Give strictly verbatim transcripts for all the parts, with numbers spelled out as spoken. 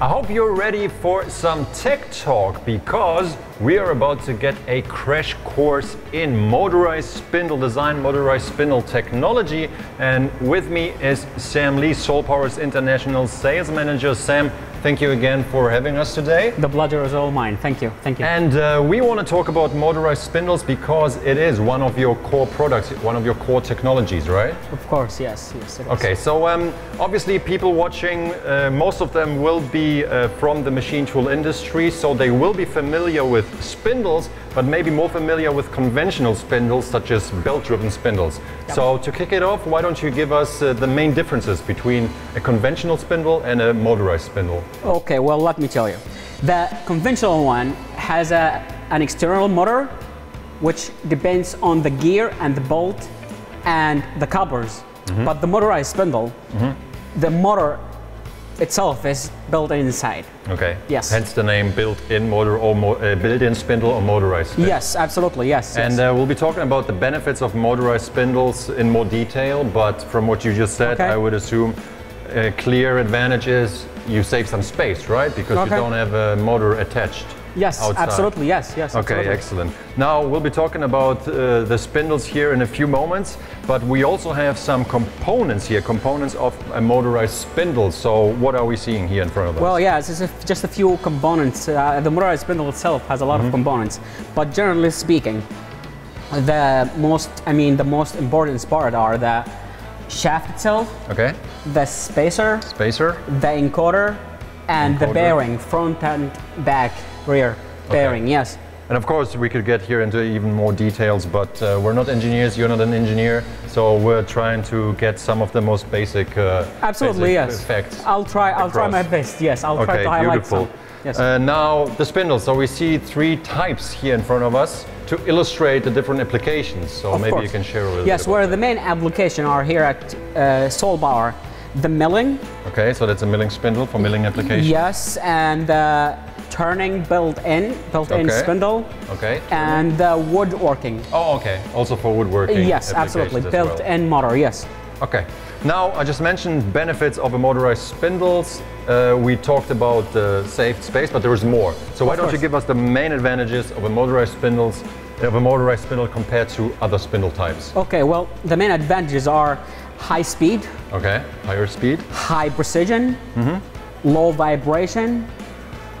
I hope you're ready for some tech talk, because we are about to get a crash course in motorized spindle design, motorized spindle technology. And with me is Sam Lee, Soulpower's international sales manager. Sam, thank you again for having us today. The pleasure is all mine. Thank you. Thank you. And uh, we want to talk about motorized spindles because it is one of your core products, one of your core technologies, right? Of course, yes. Yes. Okay. So um, obviously, people watching, uh, most of them will be uh, from the machine tool industry, so they will be familiar with spindles, but maybe more familiar with conventional spindles such as belt-driven spindles. Yep. So to kick it off, why don't you give us uh, the main differences between a conventional spindle and a motorized spindle? Okay, well, let me tell you. The conventional one has a, an external motor which depends on the gear and the bolt and the couplers. Mm-hmm. But the motorized spindle, mm-hmm. the motor itself is built inside. Okay. Yes. Hence the name built-in motor or mo uh, built-in spindle or motorized spindle. Yes, absolutely. Yes. And yes. Uh, we'll be talking about the benefits of motorized spindles in more detail. But from what you just said, okay, I would assume a clear advantage is you save some space, right? Because okay, you don't have a motor attached. Yes, outside. Absolutely. Yes, yes. Okay, absolutely. Excellent. Now we'll be talking about uh, the spindles here in a few moments, but we also have some components here, components of a motorized spindle. So what are we seeing here in front of us? Well, yeah, it's just a few components. Uh, the motorized spindle itself has a lot mm-hmm. of components, but generally speaking, the most, I mean, the most important part are the shaft itself, okay, the spacer, spacer, the encoder, and encoder. the bearing, front and back. Rear bearing, okay. Yes. And of course we could get here into even more details, but uh, we're not engineers, you're not an engineer, so we're trying to get some of the most basic uh, absolutely basic yes facts I'll try across. I'll try my best, yes, I'll okay, try to highlight some. Yes. Uh, now the spindle, so we see three types here in front of us to illustrate the different applications, so of maybe course. you can share a little yes bit where that. the main application are here at uh, Soulpower, the milling. Okay, so that's a milling spindle for milling applications. Yes, and uh, turning built-in, built-in okay. spindle, okay, and uh, woodworking. Oh, okay. Also for woodworking. Yes, absolutely. Built-in well. motor. Yes. Okay. Now I just mentioned benefits of a motorized spindles. Uh, we talked about the uh, saved space, but there is more. So why of don't course. you give us the main advantages of a motorized spindles, of a motorized spindle compared to other spindle types? Okay. Well, the main advantages are high speed. Okay. Higher speed. High precision. Mm-hmm. Low vibration.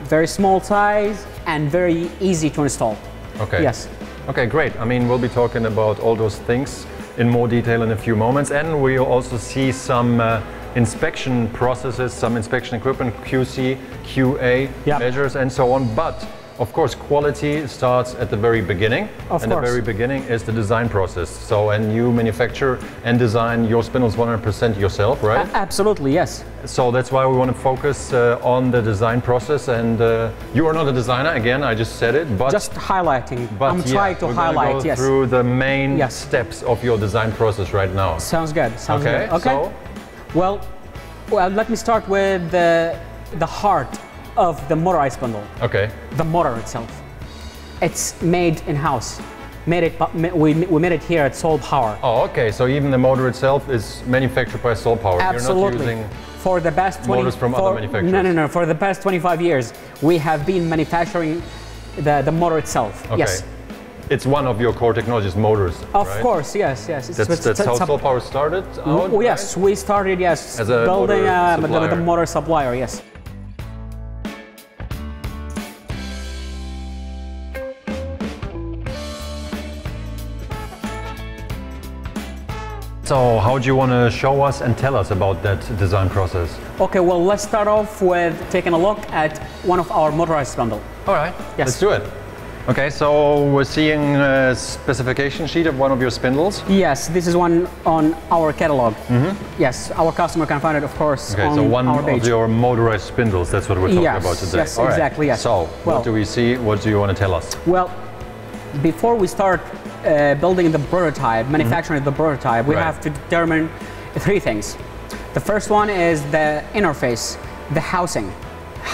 Very small size and very easy to install. Okay. Yes. Okay, great. I mean, we'll be talking about all those things in more detail in a few moments, and we'll also see some uh, inspection processes, some inspection equipment, Q C, Q A yep. measures, and so on. But of course, quality starts at the very beginning, of and course. the very beginning is the design process. So, and you manufacture and design your spindles one hundred percent yourself, right? A absolutely, yes. So that's why we want to focus uh, on the design process. And uh, you are not a designer, again, I just said it, but just highlighting. But I'm yeah, trying to we're highlight. Go yes. through the main yes. steps of your design process right now. Sounds good. Sounds okay, good. Okay. So? Well, well, let me start with the the heart of the motorized spindle. Okay. The motor itself. It's made in-house. Made it. We, we made it here at Soulpower. Oh, okay. So even the motor itself is manufactured by Soulpower. Absolutely. You're not using for the past twenty motors from for, other manufacturers. No, no, no. For the past twenty-five years, we have been manufacturing the the motor itself. Okay. Yes. It's one of your core technologies, motors. Of right? course, yes, yes. It's, that's it's, that's it's, how Soulpower started. Out, right? Yes, we started. Yes, as a building motor uh, supplier. The, the motor supplier. Yes. So how do you want to show us and tell us about that design process? Okay, well, let's start off with taking a look at one of our motorized spindle. All right, yes. Let's do it. Okay, so we're seeing a specification sheet of one of your spindles. Yes, this is one on our catalog. Mm-hmm. Yes, our customer can find it, of course, okay, on so one our page. of your motorized spindles, that's what we're talking yes, about today. Yes, All exactly, right. yes. So well, what do we see? What do you want to tell us? Well, before we start Uh, building the prototype, manufacturing mm-hmm. the prototype, we right. have to determine three things. The first one is the interface, the housing.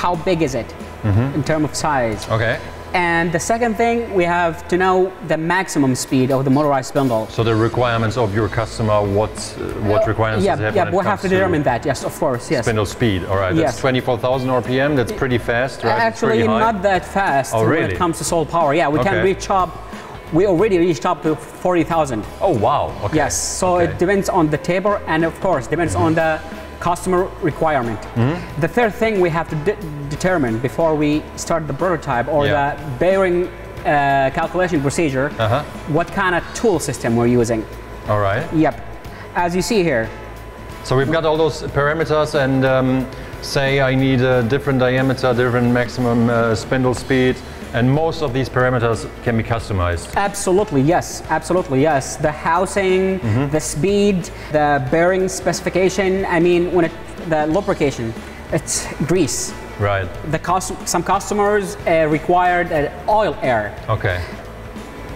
How big is it mm-hmm. in terms of size? Okay. And the second thing, we have to know the maximum speed of the motorized spindle. So the requirements of your customer, what uh, what requirements uh, yeah, have? Yeah, we'll have to determine that. Yes, of course. Yes. Spindle speed. All right. Yes. That's twenty-four thousand R P M. That's pretty fast, right? Actually, not that fast oh, really? when it comes to soul power. Yeah, we okay. can reach up. We already reached up to forty thousand. Oh wow. Okay. Yes. So okay. it depends on the table, and of course depends mm-hmm. on the customer requirement. Mm-hmm. The third thing we have to de determine before we start the prototype or yeah. the bearing uh, calculation procedure, uh-huh. what kind of tool system we're using. All right. Yep. As you see here. So we've got all those parameters, and um, say I need a different diameter, different maximum uh, spindle speed, and most of these parameters can be customized. Absolutely, yes, absolutely, yes. The housing, mm-hmm. the speed, the bearing specification, I mean, when it, the lubrication, it's grease. Right. The cost, some customers uh, required an oil air. Okay.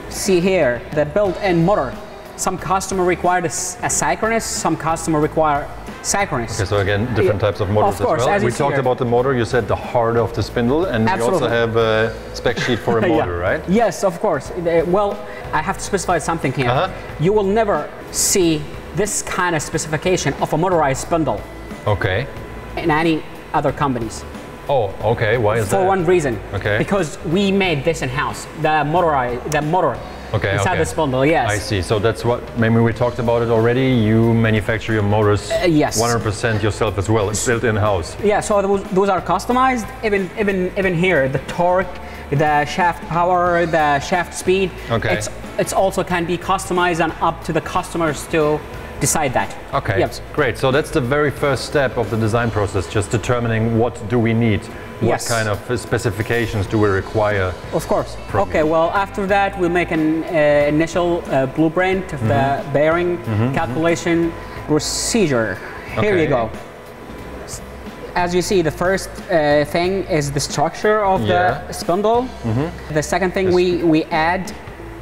See here, the built-in motor. Some customer required asynchronous, some customer require synchronous. Okay, so again, different types of motors of course, as well. As we talked here. about the motor, you said the heart of the spindle, and Absolutely. we also have a spec sheet for a motor, yeah. right? Yes, of course. Well, I have to specify something here. Uh-huh. You will never see this kind of specification of a motorized spindle okay. in any other companies. Oh, okay, why is for that? For one reason, okay. because we made this in-house, the, motorized, the motor. Okay, inside okay. the spindle, yes. I see. So that's what, maybe we talked about it already. You manufacture your motors uh, yes. one hundred percent yourself as well. It's built in-house. Yeah, so those, those are customized. Even, even, even here, the torque, the shaft power, the shaft speed. Okay. It's, it's also can be customized and up to the customers to decide that. Okay, yep. great. So that's the very first step of the design process, just determining what do we need. What yes. kind of specifications do we require? Of course. Okay, you? well, after that, we'll make an uh, initial uh, blueprint of mm-hmm. the bearing mm-hmm. calculation mm-hmm. procedure. Here okay. you go. As you see, the first uh, thing is the structure of yeah. the spindle. Mm-hmm. The second thing, we, we add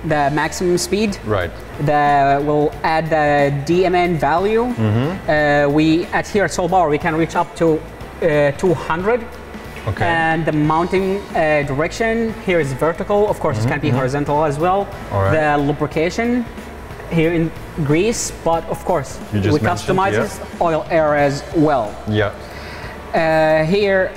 the maximum speed. Right. The, we'll add the D M N value. Mm-hmm. uh, we, at here at Soulpower, we can reach up to uh, two hundred. Okay. And the mounting uh, direction here is vertical. Of course, mm-hmm. it can be mm-hmm. horizontal as well. All right. The lubrication here in Greece, but of course, we customize yeah. oil air as well. Yeah. Uh, here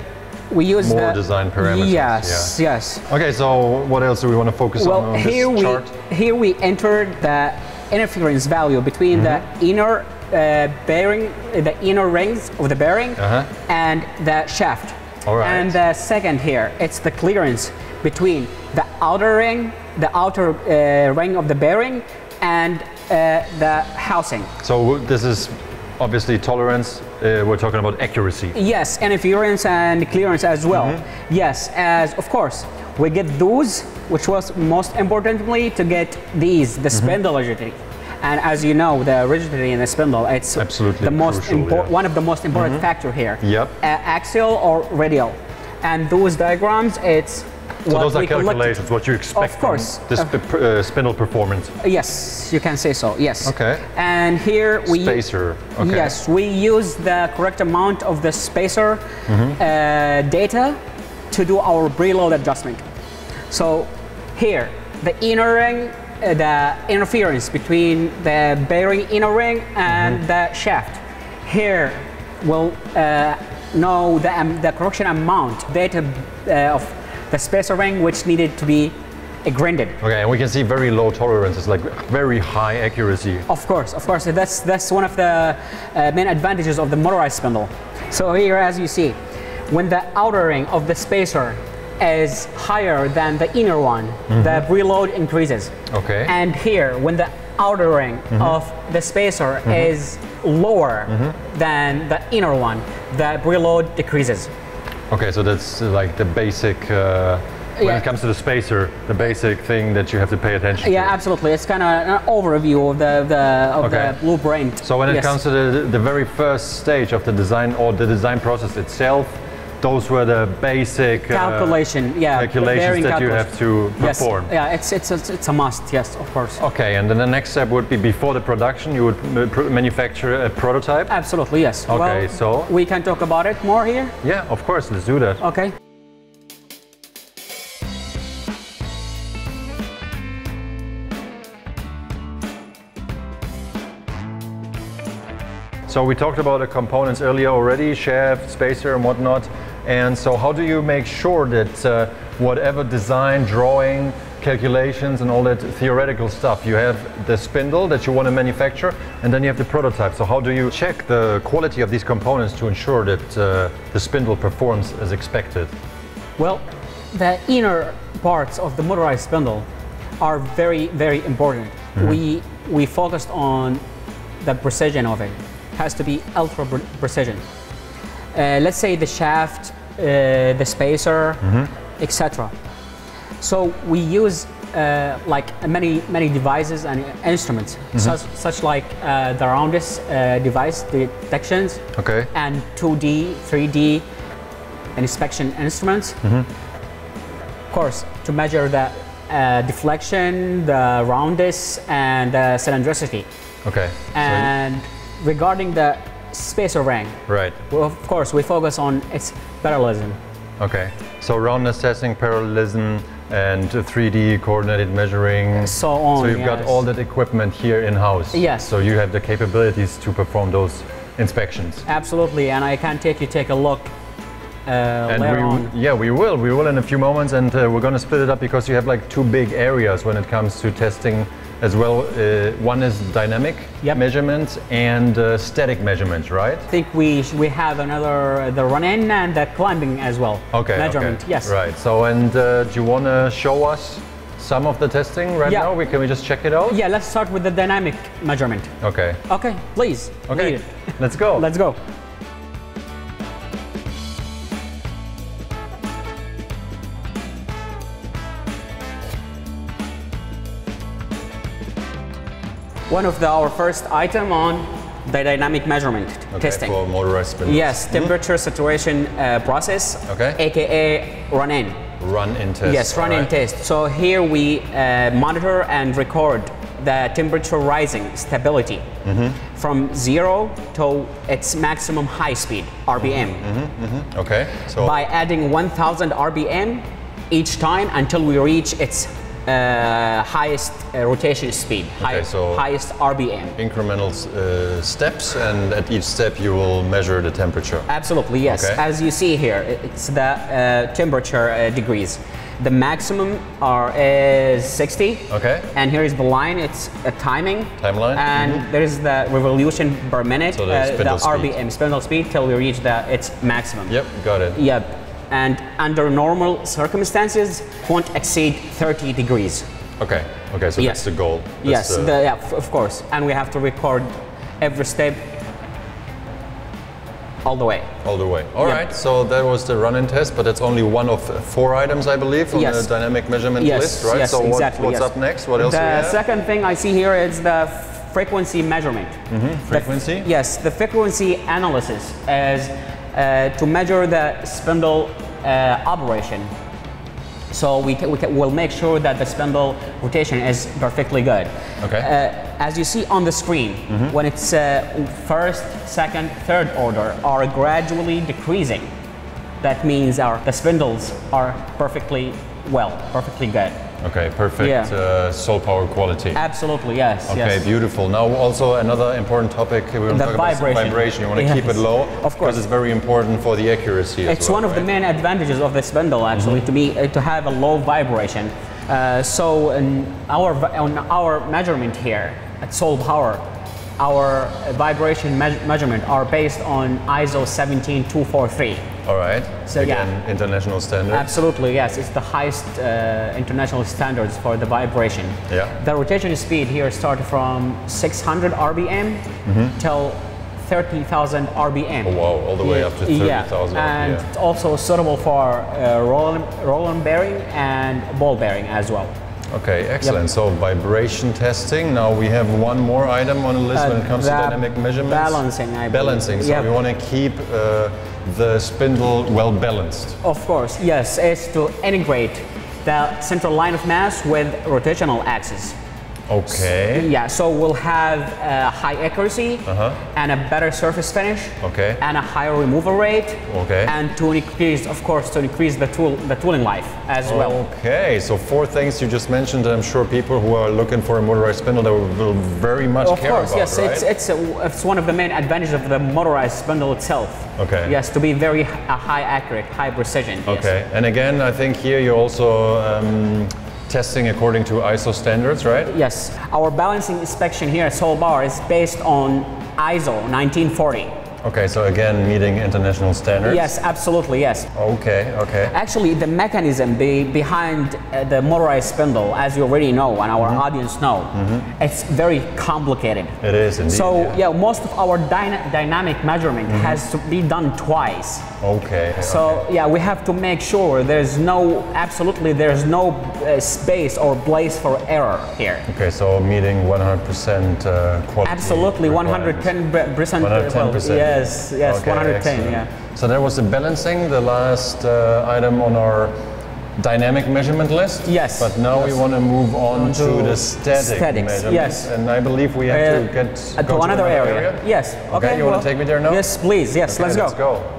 we use more the design parameters. Yes, yeah. yes. Okay, so what else do we want to focus well, on? Well, here this we chart? here we enter the interference value between mm-hmm. the inner uh, bearing, the inner rings of the bearing, uh-huh. and the shaft. Right. And the second here, it's the clearance between the outer ring, the outer uh, ring of the bearing, and uh, the housing. So this is obviously tolerance. Uh, we're talking about accuracy. Yes, interference and clearance as well. Mm-hmm. Yes, as of course we get those, which was most importantly to get these, the mm-hmm. spindle rigidity. And as you know, the rigidity in the spindle, it's Absolutely the most crucial, yeah. one of the most important mm-hmm. factor here. Yep. Uh, axial or radial. And those diagrams, it's So what those are calculations, collected. what you expect of course. from this uh, sp uh, spindle performance. Yes, you can say so, yes. Okay. And here we... Spacer, okay. Yes, we use the correct amount of the spacer mm-hmm. uh, data to do our preload adjustment. So here, the inner ring, Uh, the interference between the bearing inner ring and mm-hmm. the shaft. Here we'll uh, know the, um, the correction amount data uh, of the spacer ring which needed to be grinded. Okay, and we can see very low tolerances, like very high accuracy. Of course, of course. That's, that's one of the uh, main advantages of the motorized spindle. So here, as you see, when the outer ring of the spacer is higher than the inner one, mm-hmm. the preload increases. Okay. And here, when the outer ring mm-hmm. of the spacer mm-hmm. is lower mm-hmm. than the inner one, the preload decreases. Okay, so that's like the basic, uh, when yeah. it comes to the spacer, the basic thing that you have to pay attention yeah, to. Yeah, absolutely. It's kind of an overview of the, the, of okay. the blueprint. So when yes. it comes to the, the very first stage of the design or the design process itself, those were the basic calculation, uh, yeah, calculations that you have to perform. Yes. Yeah, it's, it's, it's, it's a must, yes, of course. Okay, and then the next step would be before the production, you would pr manufacture a prototype? Absolutely, yes. Okay, well, so... we can talk about it more here? Yeah, of course, let's do that. Okay. So we talked about the components earlier already, shaft, spacer and whatnot. And so how do you make sure that uh, whatever design, drawing, calculations and all that theoretical stuff, you have the spindle that you want to manufacture and then you have the prototype. So how do you check the quality of these components to ensure that uh, the spindle performs as expected? Well, the inner parts of the motorized spindle are very, very important. Mm-hmm. We, we focused on the precision of it. It has to be ultra precision. Uh, let's say the shaft, uh, the spacer, mm-hmm. et cetera. So we use uh, like many many devices and instruments, mm-hmm. such, such like uh, the roundest uh, device detections, okay. and two D, three D inspection instruments. Mm-hmm. Of course, to measure the uh, deflection, the roundness, and the cylindricity. Okay. And so regarding the spacer ring, right? Well, of course, we focus on its parallelism. Okay. So roundness testing, parallelism, and three D coordinated measuring. So on. So you've yes. got all that equipment here in-house. Yes. So you have the capabilities to perform those inspections. Absolutely, and I can take you take a look uh, and later we, on. Yeah, we will. We will in a few moments, and uh, we're going to split it up because you have like two big areas when it comes to testing as well. Uh, one is dynamic yep. measurements and uh, static measurements, right? I think we we have another, the run-in and the climbing as well. Okay, measurement, okay. yes. Right, so and uh, do you want to show us some of the testing right yeah. now? We, can we just check it out? Yeah, let's start with the dynamic measurement. Okay. Okay, please. Okay, let's go. Let's go. One of the, our first item on the dynamic measurement okay, testing. For motorized spindles. Yes, temperature mm-hmm. saturation uh, process, okay. aka run-in. Run-in test. Yes, run-in right. test. So here we uh, monitor and record the temperature rising stability mm-hmm. from zero to its maximum high speed, R P M. Mm-hmm. Mm-hmm. Okay. So by adding one thousand R P M each time until we reach its Uh, highest uh, rotation speed, okay, high, so highest R P M. Incremental uh, steps, and at each step you will measure the temperature. Absolutely, yes. Okay. As you see here, it's the uh, temperature uh, degrees. The maximum are is sixty. Okay. And here is the line. It's a timing. Timeline. And mm-hmm. there is the revolution per minute. So the, uh, the R P M, spindle speed, till we reach the its maximum. Yep, got it. Yep. And under normal circumstances, won't exceed thirty degrees. Okay, okay, so yes. that's the goal. That's yes, the the, yeah, of course. And we have to record every step all the way. All the way. All yeah. right, so that was the run-in test, but that's only one of four items, I believe, on yes. the dynamic measurement yes. list, right? Yes, so what, exactly, what's yes. up next? What else the do we have? The second thing I see here is the frequency measurement. Mm-hmm. Frequency? The, yes, the frequency analysis as Uh, to measure the spindle uh, operation. So we, we will make sure that the spindle rotation is perfectly good. Okay. Uh, as you see on the screen, mm-hmm. when it's uh, first, second, third order are gradually decreasing, that means our, the spindles are perfectly well, perfectly good. Okay, perfect yeah. uh, Soulpower quality. Absolutely, yes. Okay, yes. beautiful. Now also another important topic, we want to talk vibration. about vibration. You want to yes. keep it low, of course, because it's very important for the accuracy as well. It's one of right? the main advantages of the spindle actually, mm-hmm. to be uh, to have a low vibration. Uh, so in our, on our measurement here at Soulpower, our vibration me measurement are based on I S O seventeen two forty-three. All right. So again, yeah. international standards. Absolutely, yes. It's the highest uh, international standards for the vibration. Yeah. The rotation speed here started from six hundred R P M mm-hmm. till thirty thousand R P M. Oh, wow, all the way yeah. up to thirty thousand yeah. R P M. And yeah. it's also suitable for uh, roll, roll on bearing and ball bearing as well. Okay, excellent. Yep. So vibration testing. Now we have one more item on the list uh, when it comes to dynamic measurements. Balancing, I believe. Balancing. So yep. we want to keep uh, the spindle well balanced. Of course, yes. It's to integrate the central line of mass with rotational axis. Okay. So, yeah, so we'll have a high accuracy uh-huh. and a better surface finish. Okay. And a higher removal rate. Okay. And to increase, of course, to increase the tool, the tooling life as well. Okay, so four things you just mentioned. I'm sure people who are looking for a motorized spindle that will very much of care course, about. Of course, yes, right? it's it's a, it's one of the main advantages of the motorized spindle itself. Okay. Yes, to be very uh, high accurate, high precision. Okay, yes. And again, I think here you also. Um, Testing according to I S O standards, right? Yes. Our balancing inspection here at Soulpower is based on I S O nineteen forty. Okay, so again, meeting international standards? Yes, absolutely, yes. Okay, okay. Actually, the mechanism be behind uh, the motorized spindle, as you already know and our mm-hmm. audience know, mm-hmm. it's very complicated. It is indeed. So, yeah, yeah most of our dyna dynamic measurement mm-hmm. has to be done twice. Okay. So, okay. yeah, we have to make sure there's no, absolutely, there's no uh, space or place for error here. Okay, so meeting one hundred percent uh, quality. Absolutely, one hundred ten percent. Yes, yes, okay, one hundred ten, excellent. Yeah. So that was the balancing, the last uh, item on our dynamic measurement list. Yes. But now yes. we want to move on to, to the static statics, measurements. Yes. And I believe we have uh, to get to, to another, another area. area. Yes. Okay, okay you well, want to take me there now? Yes, please. Yes, okay, let's go. Let's go.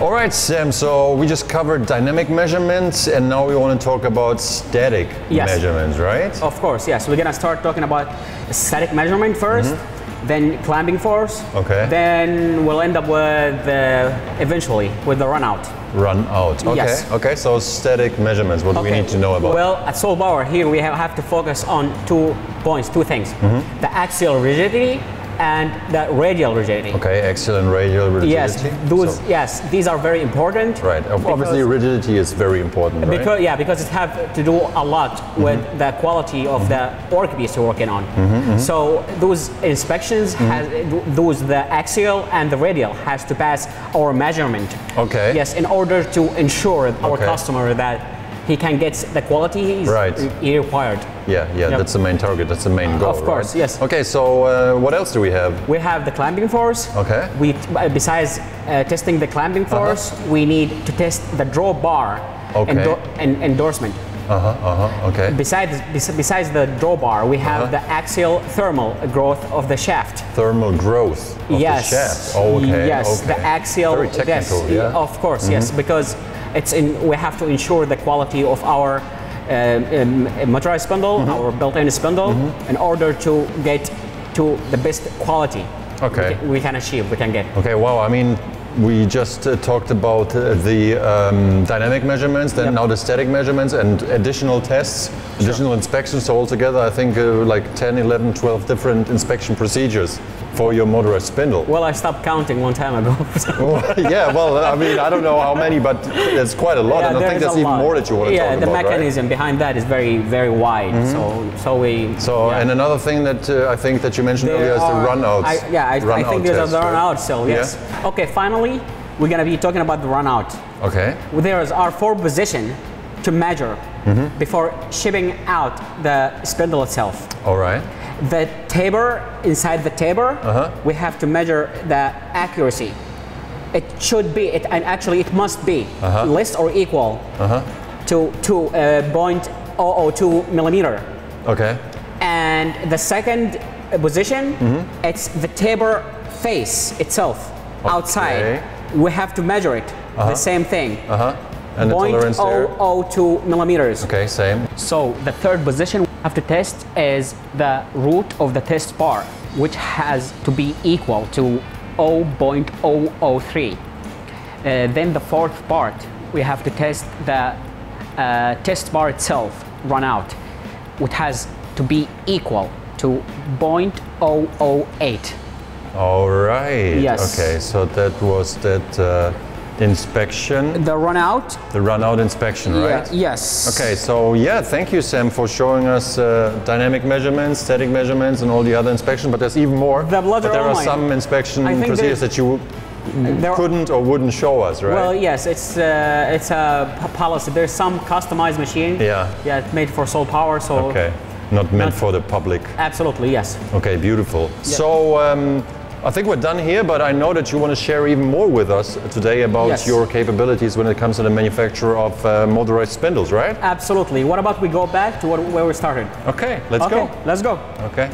All right, Sam, so we just covered dynamic measurements and now we want to talk about static yes. measurements, right? Of course, yes. We're going to start talking about static measurement first, mm-hmm. then clamping force, okay. then we'll end up with, uh, eventually, with the runout. Run out. Okay. Yes. Okay. So static measurements. What okay. do we need to know about? Well, at Soulpower here we have to focus on two points, two things. Mm-hmm. The axial rigidity and the radial rigidity. Okay, axial and radial rigidity. Yes, those, so. yes, these are very important. Right, obviously rigidity is very important, because, right? Yeah, because it has to do a lot with mm-hmm. the quality of mm-hmm. the work piece you're working on. Mm-hmm. So those inspections, mm-hmm. has, those the axial and the radial has to pass our measurement. Okay. Yes, in order to ensure our okay. customer that he can get the quality he's right. he required. Yeah, yeah, yep. that's the main target, that's the main goal. Of course, right? yes. Okay, so uh, what else do we have? We have the clamping force. Okay. We, besides uh, testing the clamping force, uh-huh. we need to test the draw bar okay. endo en endorsement. Uh-huh, uh-huh, okay. Besides, besides the drawbar, we have uh-huh. the axial thermal growth of the shaft. Thermal growth of yes. the shaft? Okay, yes, okay. the axial... Very technical, yes, yeah. Of course, mm-hmm. yes, because it's in, we have to ensure the quality of our um, um, motorized spindle, mm-hmm. our built-in spindle, mm-hmm. in order to get to the best quality okay. we can achieve, we can get. Okay, wow, I mean, we just uh, talked about uh, the um, dynamic measurements, then yep. now the static measurements and additional tests, sure. additional inspections. So altogether, I think uh, like ten, eleven, twelve different inspection procedures for your motorized spindle. Well, I stopped counting one time ago. Well, yeah, well, I mean, I don't know how many, but it's quite a lot. Yeah, and I think there's even lot. more that you want to yeah, talk about, Yeah, the mechanism right? behind that is very, very wide. Mm-hmm. So, so we... So, yeah. and another thing that uh, I think that you mentioned there earlier is are, the runouts. I, yeah, I, run I think there's a runout, so yes. Yeah. Okay, finally, we're going to be talking about the runout. Okay. There are four positions to measure mm-hmm. before shipping out the spindle itself. All right. The taper, inside the taper, uh-huh. we have to measure the accuracy. It should be, it, and actually it must be, uh-huh. less or equal uh-huh. to, to uh, zero point zero zero two millimeter. Okay. And the second position, mm-hmm. it's the taper face itself, okay. outside. We have to measure it, uh-huh. the same thing. Uh-huh. And the tolerance there? zero point zero zero two millimeters. Okay, same. So the third position after test is the root of the test bar, which has to be equal to zero point zero zero three. Uh, then the fourth part, we have to test the uh, test bar itself, run out, which has to be equal to zero point zero zero eight. All right. Yes. Okay, so that was that uh, inspection. The run out. The run out inspection, right? Yeah, yes. Okay, so yeah, thank you, Sam, for showing us uh, dynamic measurements, static measurements, and all the other inspections, but there's even more. The but there are some inspection procedures that you couldn't or wouldn't show us, right? Well, yes, it's uh, it's a policy. There's some customized machine. Yeah. Yeah, it's made for Soulpower, so. Okay, not meant not for the public. Absolutely, yes. Okay, beautiful. Yeah. So, um, I think we're done here, but I know that you want to share even more with us today about yes. your capabilities when it comes to the manufacture of uh, motorized spindles, right? Absolutely. What about we go back to what, where we started? Okay, let's okay, go. Let's go. Okay.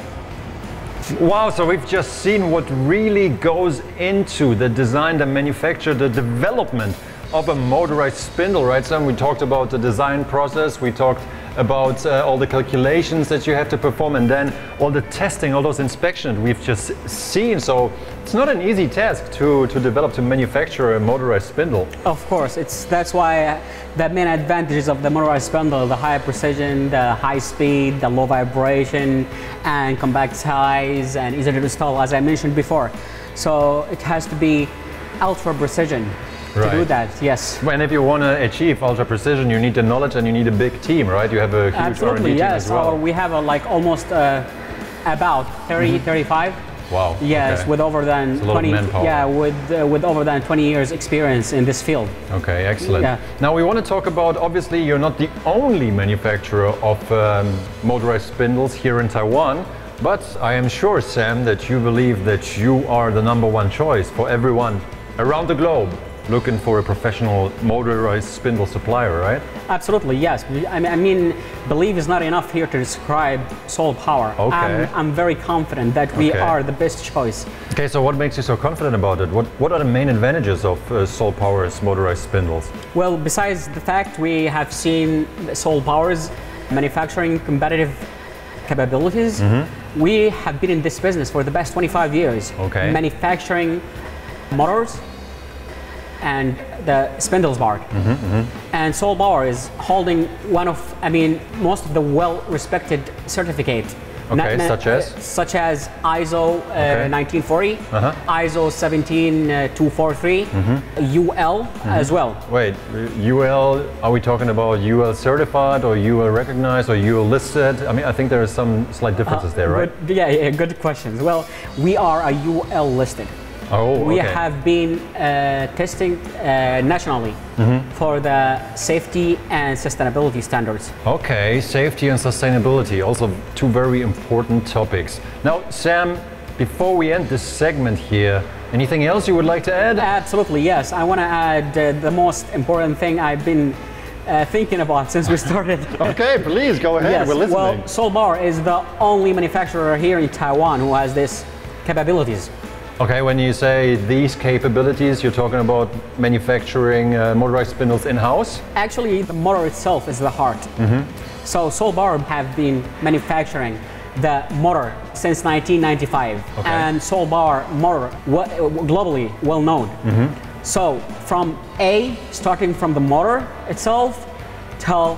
Wow, so we've just seen what really goes into the design, the manufacture, the development of a motorized spindle, right, Sam? We talked about the design process, we talked about uh, all the calculations that you have to perform, and then all the testing, all those inspections we've just seen. So it's not an easy task to, to develop, to manufacture a motorized spindle. Of course, it's, that's why the main advantages of the motorized spindle, the high precision, the high speed, the low vibration, and compact size, and easy to install, as I mentioned before. So it has to be ultra precision. Right. To do that, yes. And if you want to achieve ultra precision, you need the knowledge and you need a big team, right? You have a huge Absolutely, R and D yes. team as well. So we have a, like almost uh, about thirty, mm-hmm. thirty-five. Wow. Yes, okay. with over than it's a lot twenty. Of manpower. Yeah, with uh, with over than twenty years experience in this field. Okay, excellent. Yeah. Now we want to talk about. Obviously, you're not the only manufacturer of um, motorized spindles here in Taiwan. But I am sure, Sam, that you believe that you are the number one choice for everyone around the globe looking for a professional motorized spindle supplier, right? Absolutely, yes. I mean, believe is not enough here to describe Soulpower. Okay. I'm, I'm very confident that we okay. are the best choice. Okay, so what makes you so confident about it? What, what are the main advantages of uh, Soulpower's motorized spindles? Well, besides the fact we have seen Soulpower's manufacturing competitive capabilities, mm-hmm. we have been in this business for the past twenty-five years. Okay. Manufacturing motors and the spindles part. Mm-hmm, mm-hmm. And Soulpower is holding one of, I mean, most of the well-respected certificates. Okay, such as? Uh, such as I S O uh, okay. nineteen forty, uh-huh. I S O seventeen two forty-three, mm-hmm. U L mm-hmm. as well. Wait, U L, are we talking about U L certified or U L recognized or U L listed? I mean, I think there are some slight differences uh, there, right? Good, yeah, yeah, good questions. Well, we are a U L listed. Oh, we okay. have been uh, testing uh, nationally mm-hmm. for the safety and sustainability standards. Okay, safety and sustainability, also two very important topics. Now, Sam, before we end this segment here, anything else you would like to add? Absolutely, yes. I want to add uh, the most important thing I've been uh, thinking about since we started. Okay, please go ahead. Yes. We're listening. Well, Soulpower is the only manufacturer here in Taiwan who has these capabilities. Okay, when you say these capabilities, you're talking about manufacturing uh, motorized spindles in-house? Actually, the motor itself is the heart. Mm-hmm. So Soulpower have been manufacturing the motor since nineteen ninety-five. Okay. And Soulpower motor globally well known. Mm-hmm. So from A, starting from the motor itself, till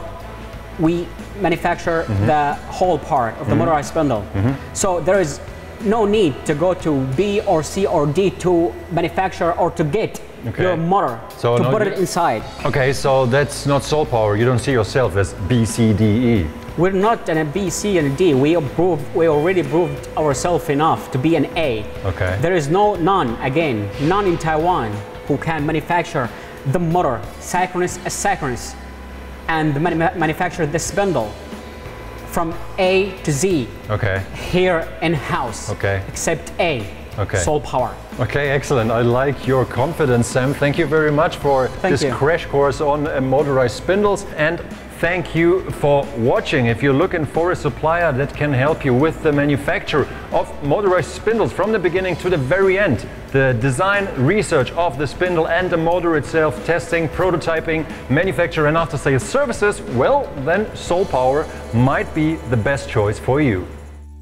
we manufacture mm-hmm. the whole part of mm-hmm. the motorized spindle. Mm-hmm. So there is no need to go to B or C or D to manufacture or to get okay. your motor, so to no put it inside. Okay, so that's not Soulpower. You don't see yourself as B, C, D, E. We're not an a B, C, and D. We approved, we already proved ourselves enough to be an A. Okay. There is no none, again, none in Taiwan who can manufacture the motor, synchronous, asynchronous, and man manufacture the spindle from A to Z, okay. here in-house, okay. except A, okay. Soulpower. Okay, excellent. I like your confidence, Sam. Thank you very much for thank this you. crash course on uh, motorized spindles, and thank you for watching. If you're looking for a supplier that can help you with the manufacture of motorized spindles from the beginning to the very end, the design, research of the spindle and the motor itself, testing, prototyping, manufacture and after sales services, well, then Soulpower might be the best choice for you.